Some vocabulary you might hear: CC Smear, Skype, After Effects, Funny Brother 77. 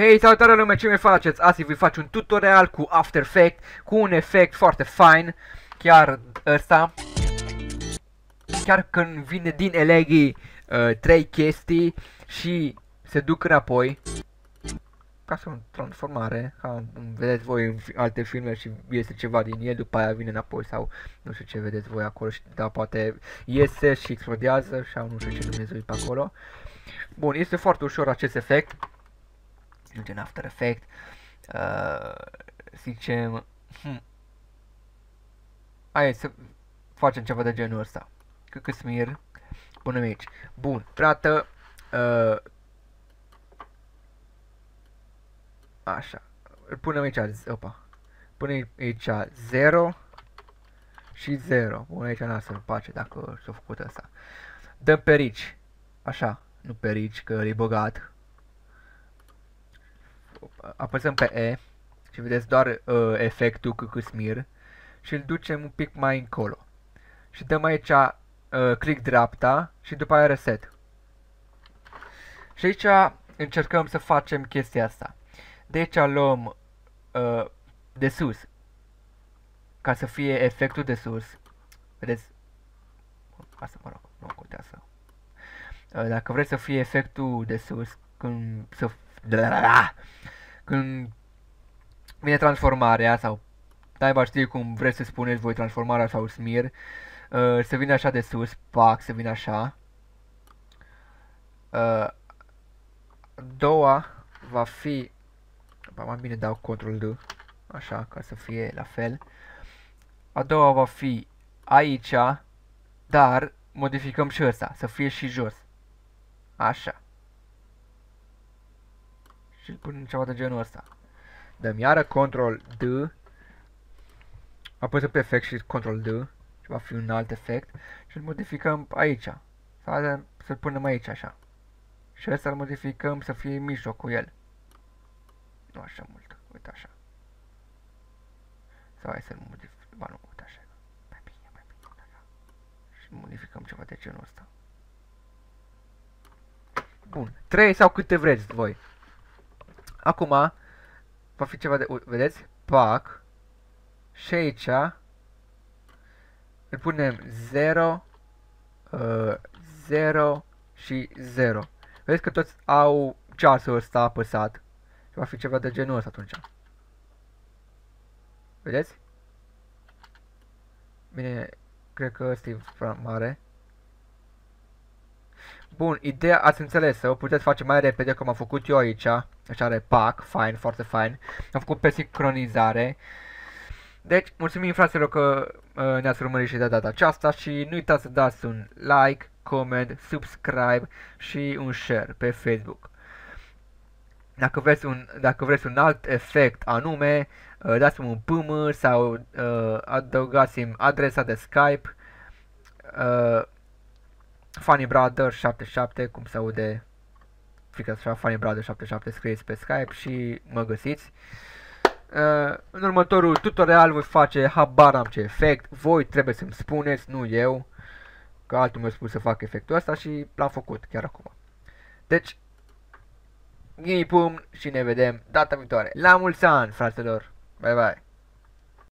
Hei, salutare lume, ce mai faceți? Astăzi voi face un tutorial cu After Effects, cu un efect foarte fain, chiar ăsta. Chiar când vine din Elegii 3 chestii și se duc înapoi. Ca să o transformare, ca vedeți voi în alte filme și iese ceva din el, după aia vine înapoi sau nu știu ce vedeți voi acolo, și, da, poate iese și explodează sau nu știu ce Dumnezeu pe acolo. Bun, este foarte ușor acest efect. În After Effects, zicem, hai să facem ceva de genul ăsta. CC Smear, punem aici. Bun, prată, așa, îl punem aici, opa, punem aici 0 și 0. Bun, aici lasă-l pace dacă s-a făcut asta. Dăm perici, așa, nu perici, că e băgat. Apăsăm pe E și vedeți doar efectul CC Smear și îl ducem un pic mai încolo. Și dăm aici click dreapta și după aia reset. Și aici încercăm să facem chestia asta. De aici luăm de sus, ca să fie efectul de sus. Vedeți? Asta, mă rog, nu contează. Dacă vreți să fie efectul de sus, când să... Când vine transformarea sau taiba, știi cum vreți să spuneți voi, transformarea sau smear, se vine așa de sus, pac, se vine așa. Doua va fi, mai bine dau control D, așa, ca să fie la fel. A doua va fi aici, dar modificăm și ăsta, să fie și jos. Așa. Și punem ceva de genul ăsta. Dăm iară control D. Apăsăm pe efect și control D. Și va fi un alt efect. Și îl modificăm aici. Sau să-l punem aici așa. Și ăsta îl modificăm să fie în mijloc cu el. Nu așa mult. Uite așa. Sau hai să-l modificăm. Ba nu, uite așa. Mai bine, mai bine. Așa. Și modificăm ceva de genul ăsta. Bun. 3 sau câte vreți voi. Acum va fi ceva de... Vedeți? Pac. Și aici îl punem 0, 0 și 0. Vedeți că toți au ceasul ăsta apăsat. Va fi ceva de genul ăsta atunci. Vedeți? Bine, cred că ăsta e prea mare. Bun, ideea ați înțeles, o puteți face mai repede cum am făcut eu aici. Așa are pac, fain, foarte fain. Am făcut pe sincronizare. Deci, mulțumim fraților că ne-ați urmărit și de data aceasta. Și nu uitați să dați un like, comment, subscribe și un share pe Facebook. Dacă vreți un alt efect anume, dați-mi un pm sau adăugați-mi adresa de Skype. Funny Brother 77, cum se aude, fica așa, Funny Brother 77, scrieți pe Skype și mă găsiți. În următorul tutorial voi face habar am ce efect, voi trebuie să-mi spuneți, nu eu, că altul mi-a spus să fac efectul ăsta și l-am făcut chiar acum. Deci, ghi pum și ne vedem data viitoare. La mulți ani, fraților! Bye bye!